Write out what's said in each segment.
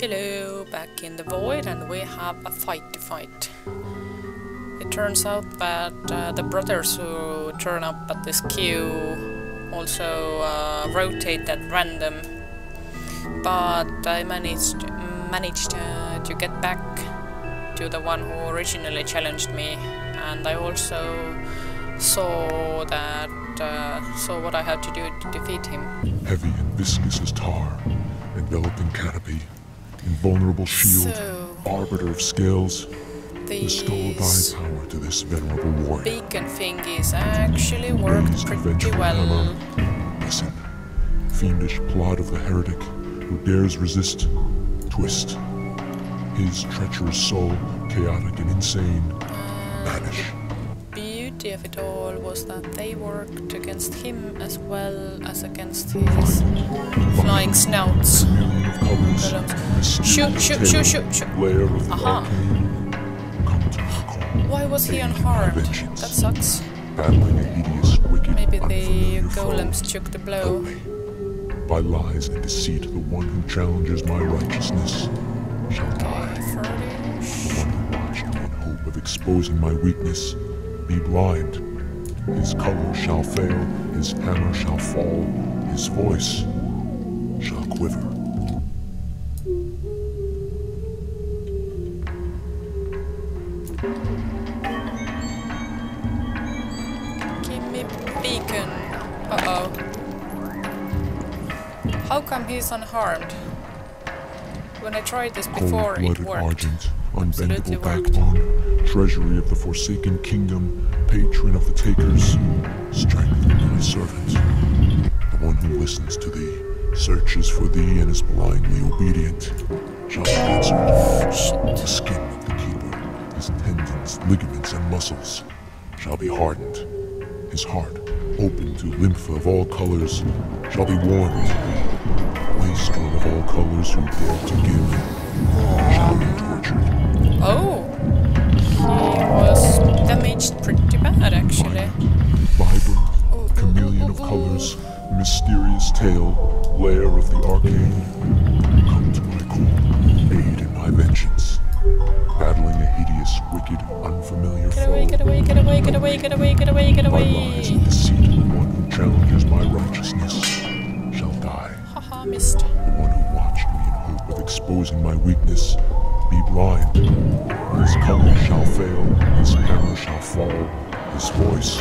Hello, back in the Void, and we have a fight to fight. It turns out that the brothers who turn up at this queue also rotate at random, but I managed to get back to the one who originally challenged me, and I also saw that saw what I had to do to defeat him. Heavy and viscous as tar, enveloping canopy, invulnerable shield, so, arbiter of skills, bestow thy power to this venerable warrior. Beacon thingies actually worked pretty well. Listen, fiendish plot of the heretic who dares resist, twist. His treacherous soul, chaotic and insane, vanish. The beauty of it all was that they worked against him as well as against his flying snouts. Shoot. Aha. Why was he unharmed? That sucks. Maybe the golems took the blow. By lies and deceit, the one who challenges my righteousness shall die. The one who watched me in hope of exposing my weakness be blind. His color shall fail, his hammer shall fall, his voice shall quiver. Give me beacon. Uh-oh. How come he's unharmed? When I tried this before, it worked. Argent, unbendable backbone, treasury of the Forsaken Kingdom, patron of the Takers, strength of thy servant. The one who listens to thee, searches for thee, and is blindly obedient, shall be answered. Shit. The skin of the keeper, his tendons, ligaments, and muscles shall be hardened. His heart, open to lymph of all colors, shall be warmed. Waster of all colors who dare to give shall be tortured. Oh, he was damaged pretty bad, actually. Vibrant, chameleon of colors, mysterious tale, lair of the arcane. Come to my court, aid in my vengeance. Battling a hideous, wicked, unfamiliar foe. Get away! My lies and deceit, the one who challenges my righteousness shall die. Missed. The one who watched me in hope of exposing my weakness, be blind. His color shall fail, his hammer shall fall, his voice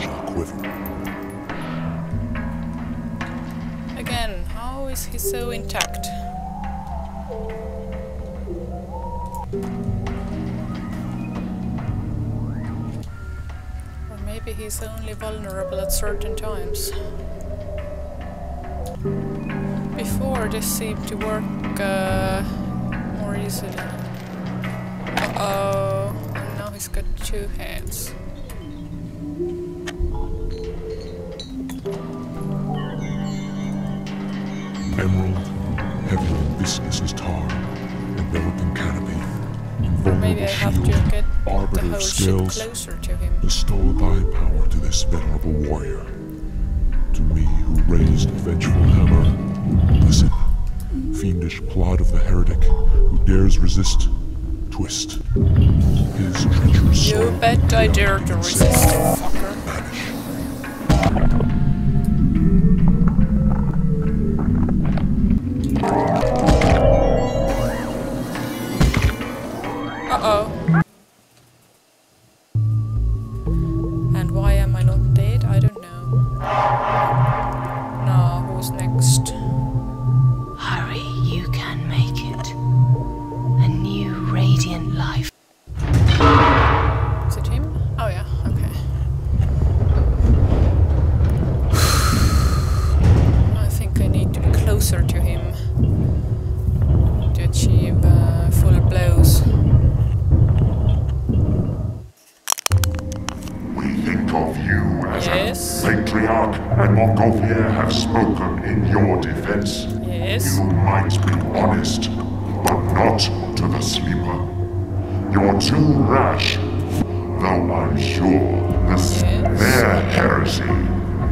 shall quiver. Again, how is he so intact? Or maybe he's only vulnerable at certain times. Before, this seemed to work more easily. Uh-oh, and now he's got two heads. Emerald, heavy and viscous as tar, enveloping canopy, invulnerable shield, arbiter of skills, bestow thy power to this venerable warrior. To me who raised a vengeful hammer, listen, fiendish plot of the heretic who dares resist, twist. His treacherous soul. You bet I dare to resist, fucker. Vanish. Uh-oh. And why am I not dead? I don't know. Now, who's next? To him to achieve full blows. We think of you as a patriarch, and Morgothia have spoken in your defense. Yes. You might be honest, but not to the Sleeper. You're too rash, though I'm sure this their heresy.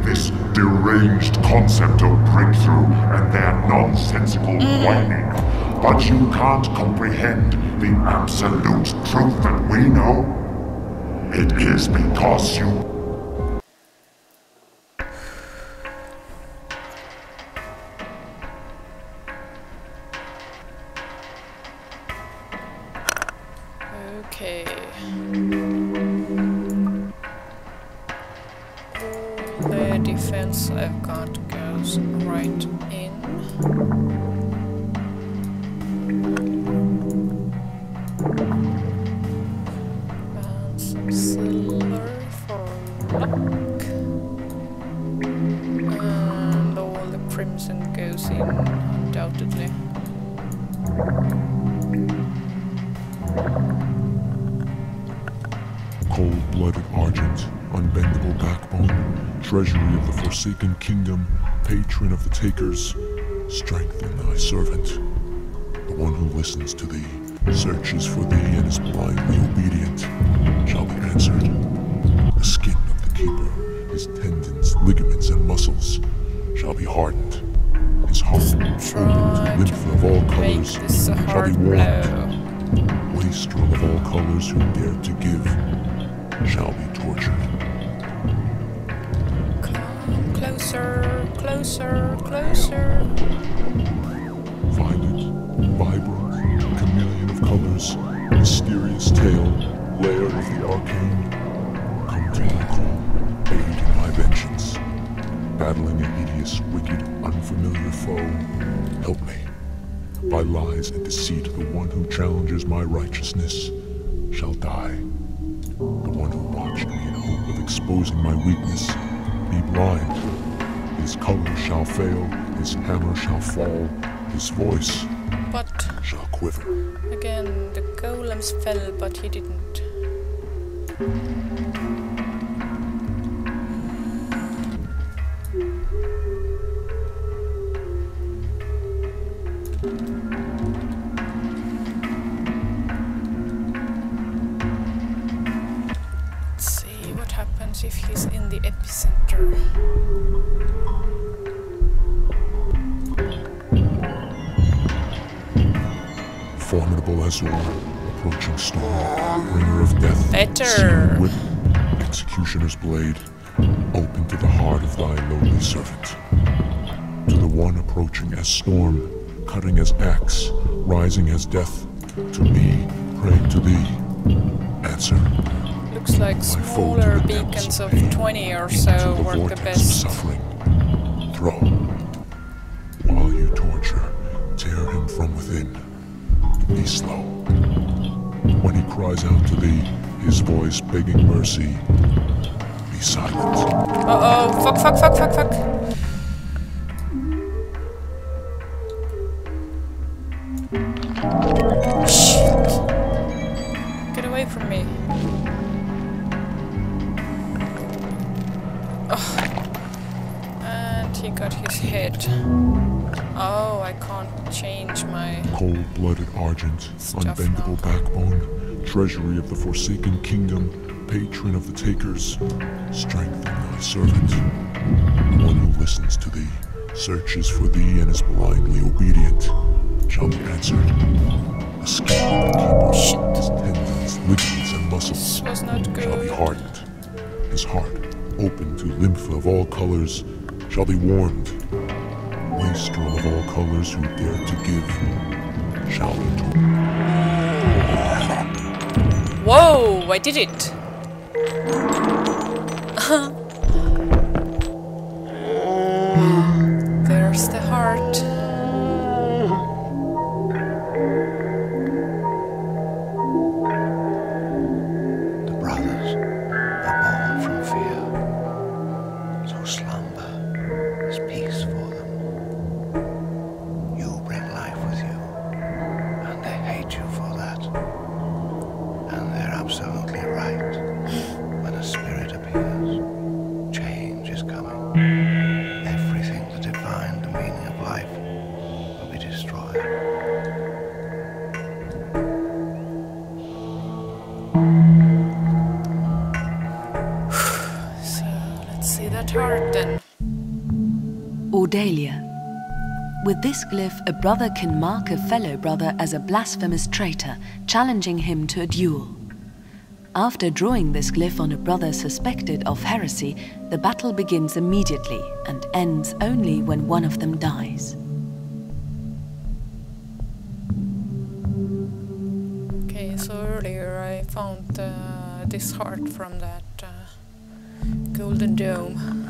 This deranged concept of breakthrough and their nonsensical whining but you can't comprehend the absolute truth that we know. It is because you... Forsaken kingdom, patron of the takers, strengthen thy servant. The one who listens to thee, searches for thee, and is blindly obedient, shall be answered. The skin of the keeper, his tendons, ligaments, and muscles, shall be hardened. His heart, opened, lymph of all colors, shall be warmed. Wastrel of all colors who dared to give, shall be tortured. Closer, closer, closer. Violet, vibrant, chameleon of colors, mysterious tale, lair of the arcane. Come to my call, aid in my vengeance. Battling a hideous, wicked, unfamiliar foe, help me. By lies and deceit, the one who challenges my righteousness shall die. The one who watched me in hope of exposing my weakness be blind. His color shall fail, his hammer shall fall, his voice but shall quiver. Again, the golems fell, but he didn't. If he's in the epicenter. Formidable Azor, approaching storm, bringer of death, better with executioner's blade, open to the heart of thy lowly servant. To the one approaching as storm, cutting as axe, rising as death, to me, praying to thee, answer. Looks like smaller beacons of 20 or so were the best. Suffering. Throw. While you torture, tear him from within. Be slow. When he cries out to thee, his voice begging mercy, be silent. Uh-oh, fuck, fuck, fuck, fuck, fuck. Cold-blooded argent, unbendable backbone, treasury of the forsaken kingdom, patron of the takers, strengthen thy servant. The one who listens to thee, searches for thee, and is blindly obedient, shall be answered. The skin of the keeper, his tendons, ligaments, and muscles shall be hardened. His heart, open to lymph of all colors, shall be warmed. Wastrel of all colors who dare to give. Whoa, I did it! There's the heart. The brothers are born from fear, so slumber is peace for them. Audelia, With this glyph, a brother can mark a fellow brother as a blasphemous traitor, challenging him to a duel. After drawing this glyph on a brother suspected of heresy, the battle begins immediately and ends only when one of them dies. Okay, so earlier I found this heart from that golden dome.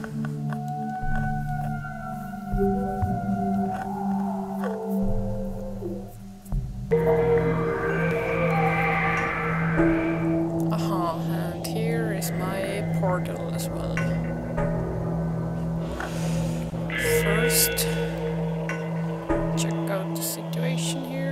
Portal as well. First, check out the situation here.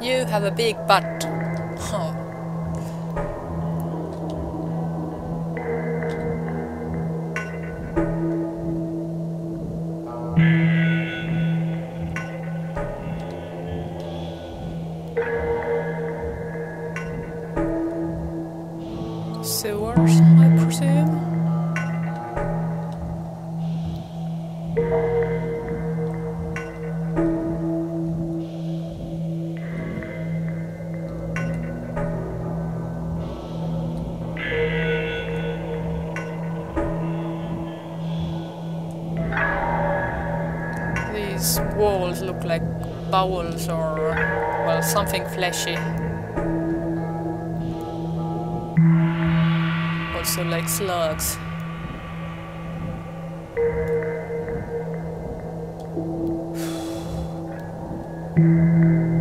You have a big butt. Huh. Sewers, I presume. These walls look like bowels or, well, something fleshy. Also like slugs.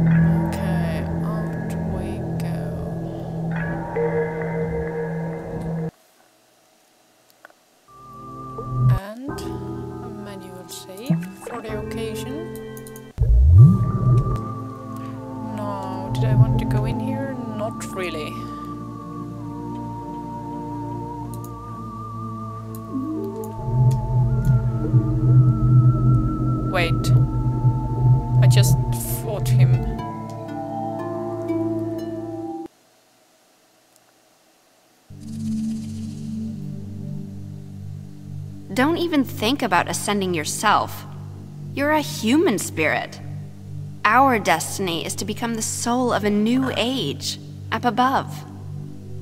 Okay, out we go. And a manual save for the occasion. No, did I want to go in here? Not really. Wait, I just fought him. Don't even think about ascending yourself. You're a human spirit. Our destiny is to become the soul of a new age, up above.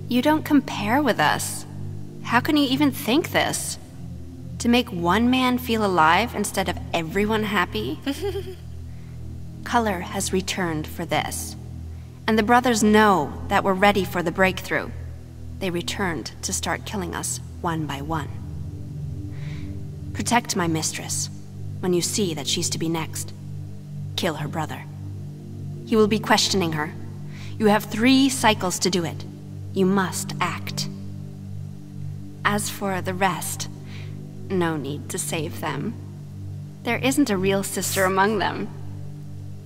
You don't compare with us. How can you even think this? To make one man feel alive instead of everyone happy? Color has returned for this. And the brothers know that we're ready for the breakthrough. They returned to start killing us one by one. Protect my mistress when you see that she's to be next. Kill her brother. He will be questioning her. You have 3 cycles to do it. You must act. As for the rest, no need to save them. There isn't a real sister among them.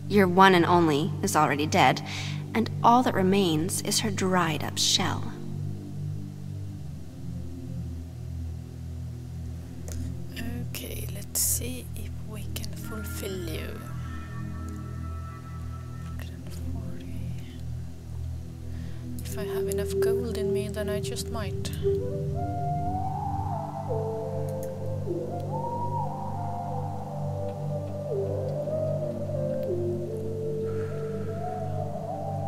Your one and only is already dead, and all that remains is her dried-up shell. See if we can fulfill you. 140. If I have enough gold in me, then I just might.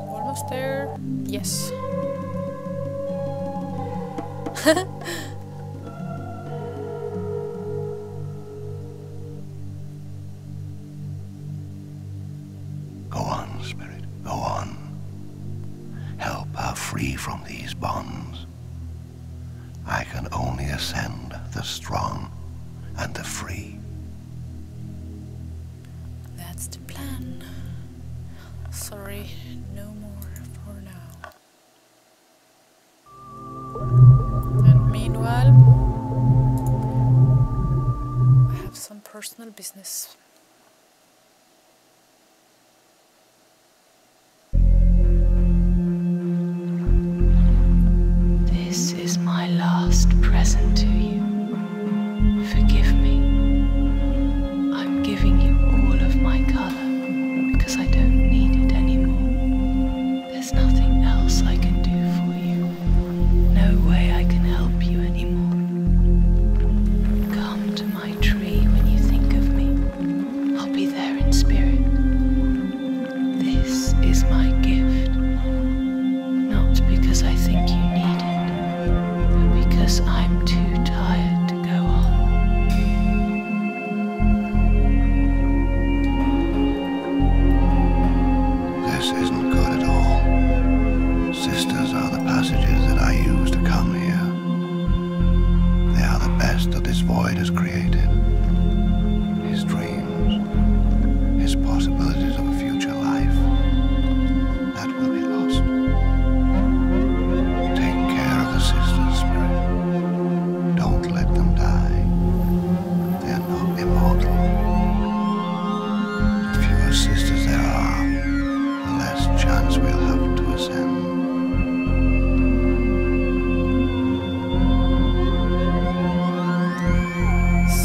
Almost there. Yes. Free from these bonds. I can only ascend the strong and the free. That's the plan. Sorry, no more for now. well. I have some personal business. This is my last present to you. Forgive me. I'm giving you all of my color because I don't need it anymore. There's nothing else I can do for you. No way I can help you anymore. Come to my tree when you think of me. I'll be there in spirit. This is my gift. Not because I think you need it. Because I'm too tired to go on. This isn't good at all. Sisters are the passages that I use to come here. They are the best that this void has created. His dreams, his possibilities of a future life. That will be lost. Take care of the sisters, Spirit. Don't let them die. They are not immortal. The fewer sisters there are, the less chance we'll have to ascend.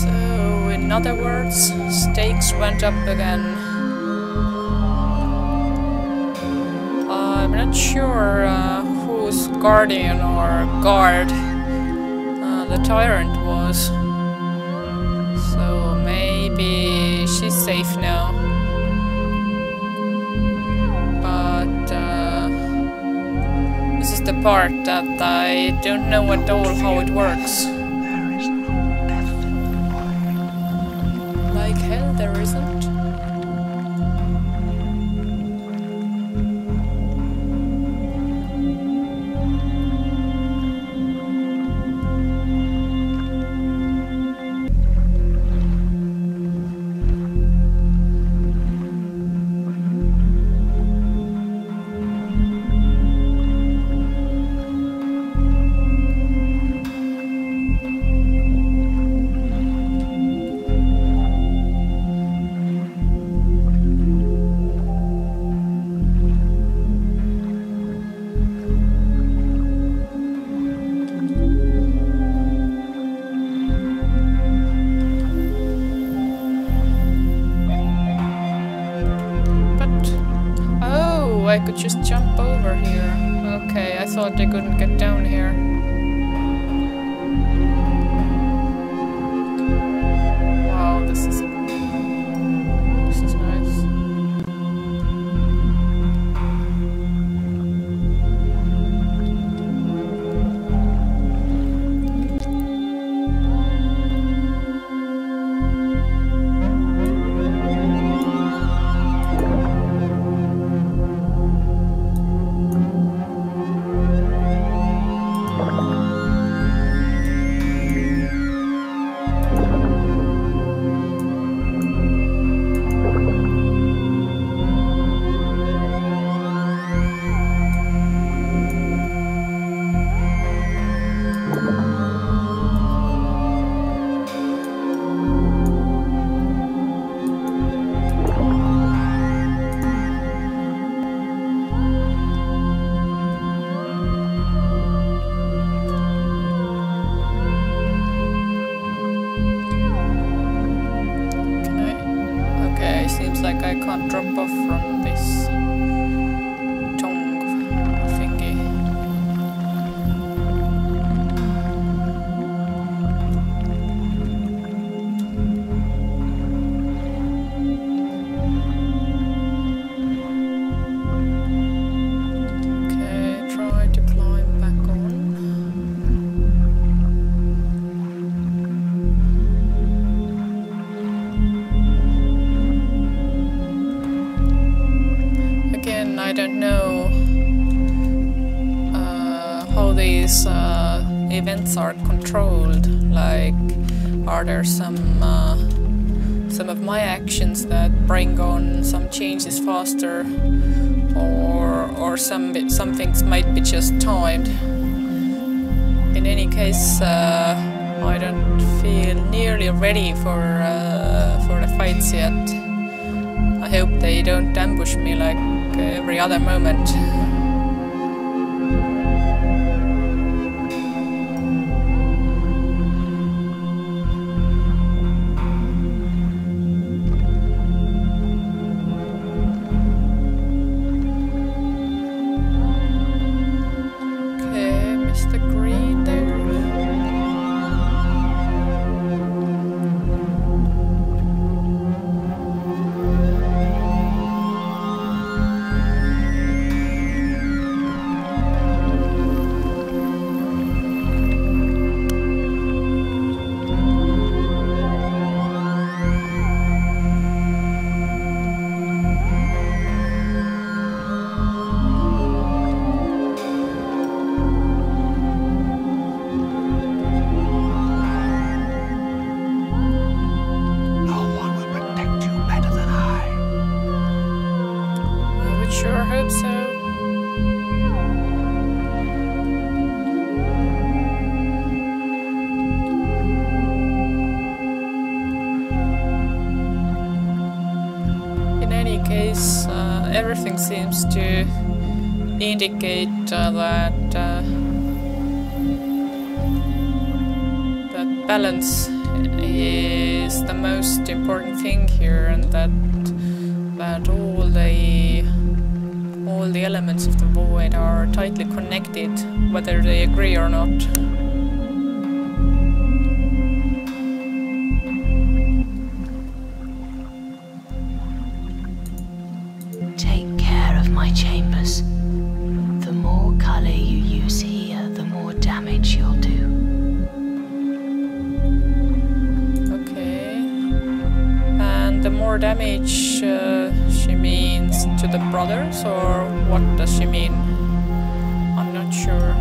So, in other words, stakes went up again. I'm not sure whose guardian or guard the tyrant was, so maybe she's safe now, but this is the part that I don't know at all how it works. Like hell there isn't. I could just jump over here. Okay, I thought they couldn't get down here. Wow, this is nice. Events are controlled. Like, are there some of my actions that bring on some changes faster, or some things might be just timed? In any case. I don't feel nearly ready for the fights yet. I hope they don't ambush me like every other moment. Everything seems to indicate that balance is the most important thing here, and that all the elements of the void are tightly connected, whether they agree or not. Damage she means to the brothers, or what does she mean? I'm not sure.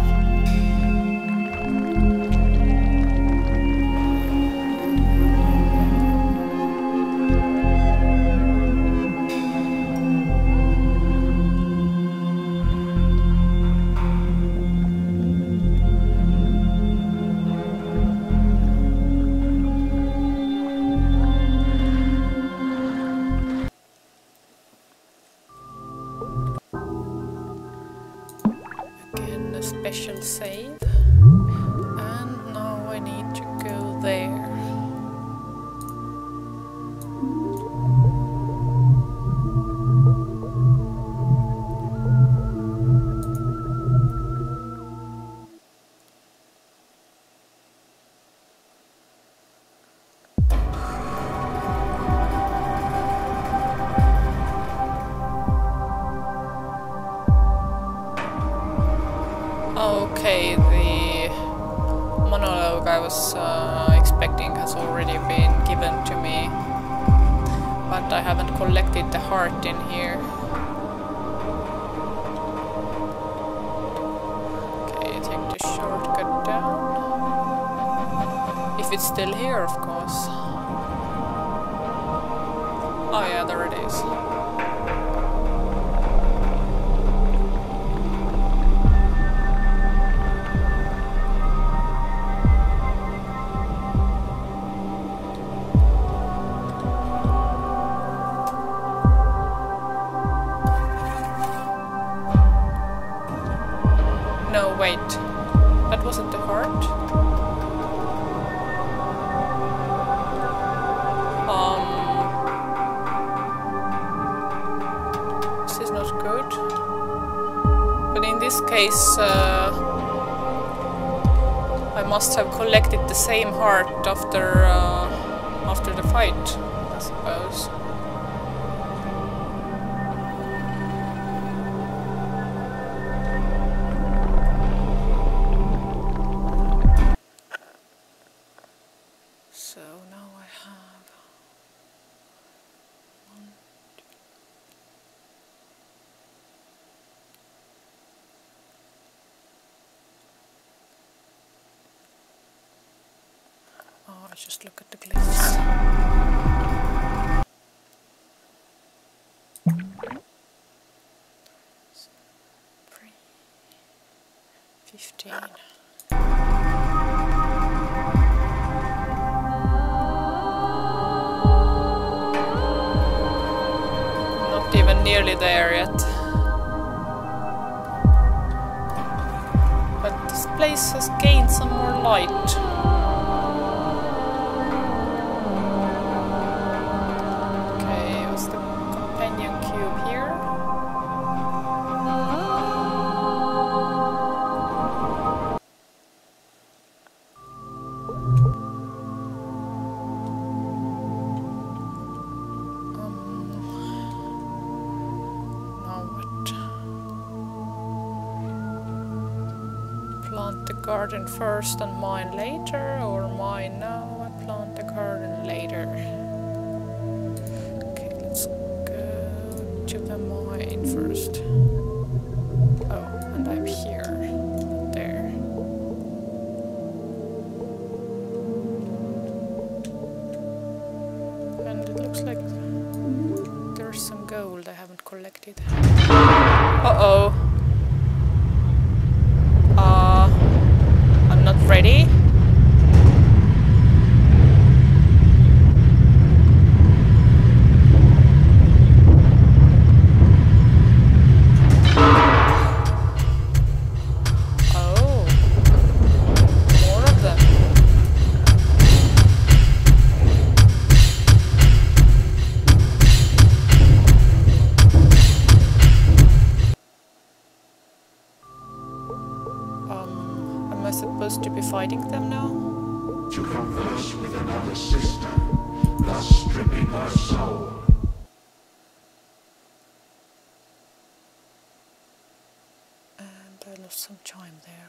Okay, the monologue I was expecting has already been given to me, but I haven't collected the heart in here. Okay, take the shortcut down. If it's still here, of course. Oh yeah, there it is. I must have collected the same heart after the fight, I suppose. Just look at the glyphs. So, 3, 15. barely there yet. But this place has gained some more light. Plant the garden first and mine later, or mine now and plant the garden later. Okay, let's go to the mine first. Oh, and I'm here. There. And it looks like there's some gold I haven't collected. Uh-oh. Ready? Supposed to be fighting them now? To converse with another sister, thus stripping her soul. And I lost some time there.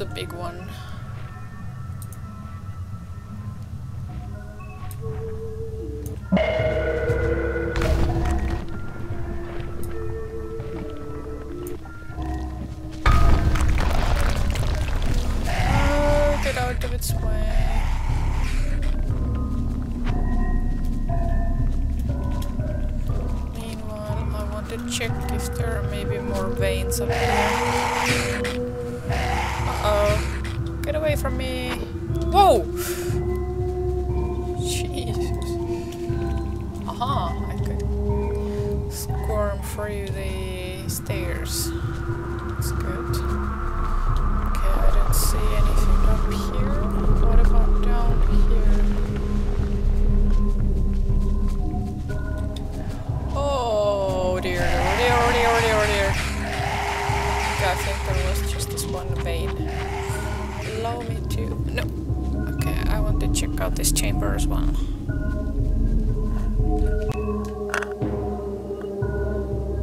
A big one. Oh, get out of its way. Meanwhile, I want to check if there are maybe more veins up here. Uh-oh. Get away from me. Whoa! Jesus. Aha, I could squirm through the stairs. That's good. Okay, I don't see anything up here. What about down here? Oh dear, oh dear, oh dear, oh dear, oh dear. Okay, I think there was just this one vein. Allow me to... No! Okay, I want to check out this chamber as well.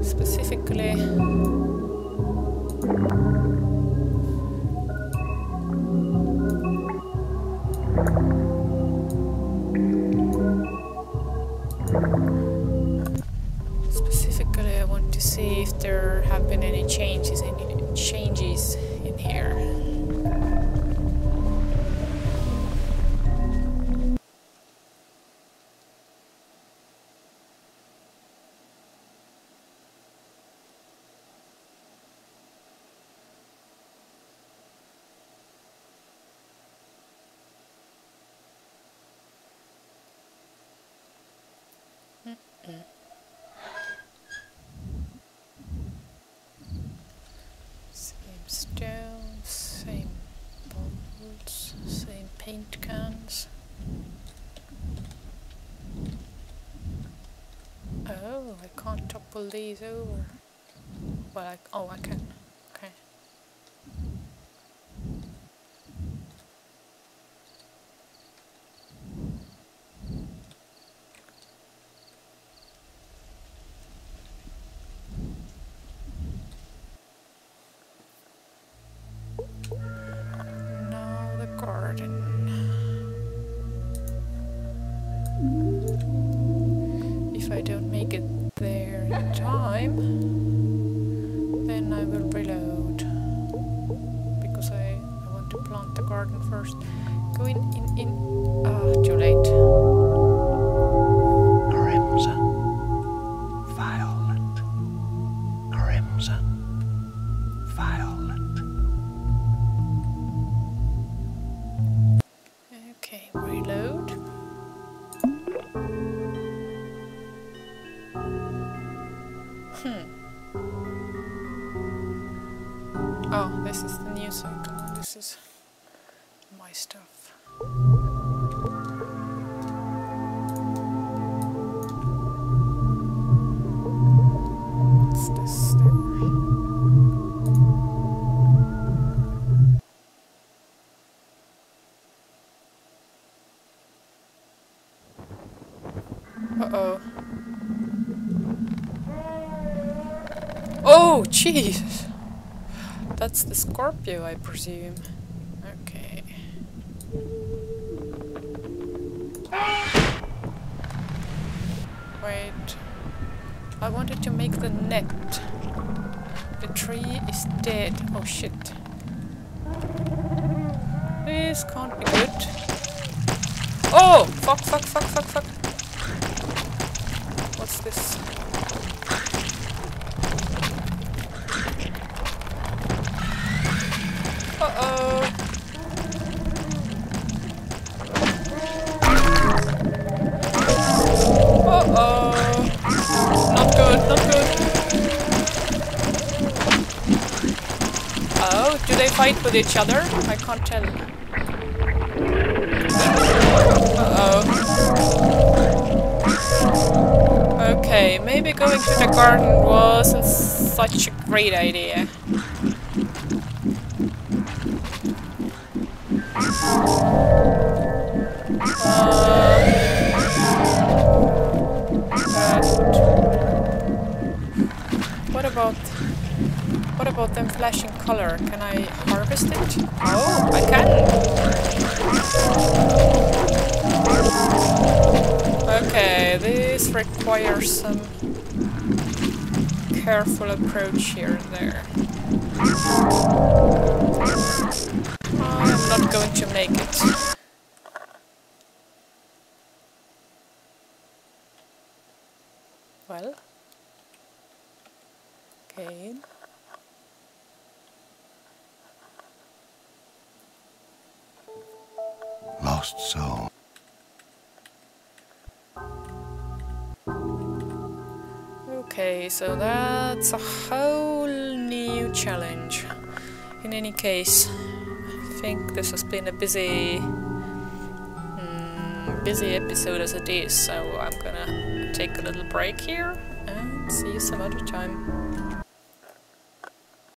Specifically... Specifically, I want to see if there have been any changes in here. Same stones, same bottles, same paint cans. Oh, I can't topple these over. Well, I can. Okay. Now the garden. If I don't make it there in time, then I will reload, because I want to plant the garden first. Go in. Ah, too late. Crimson violet, crimson violet. Okay, reload. Oh, this is the new circle. This is my stuff. What's this there? Uh-oh. Oh, Jesus! That's the Scorpio, I presume. Okay. Wait. I wanted to make the net. The tree is dead. Oh shit. This can't be good. Oh! Fuck, fuck, fuck, fuck, fuck. What's this? Fight with each other? I can't tell. Uh-oh. Okay, maybe going to the garden wasn't such a great idea. What about them flashing color? Can I harvest it? Oh, I can! Okay, this requires some careful approach here and there. I'm not going to make it. Well... okay... lost soul. Okay, so that's a whole new challenge. In any case, I think this has been a busy episode as it is, so I'm gonna take a little break here and see you some other time.